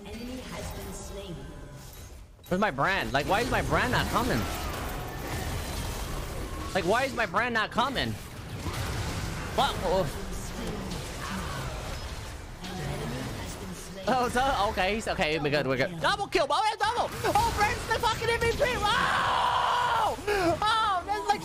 An enemy has been slain. Where's my brand? Like, why is my brand not coming? Like, why is my brand not coming? What? Oh, so, okay, he's okay. We're good. Double kill, boy. Double. Oh, Brand's the fucking MVP. Oh! Oh!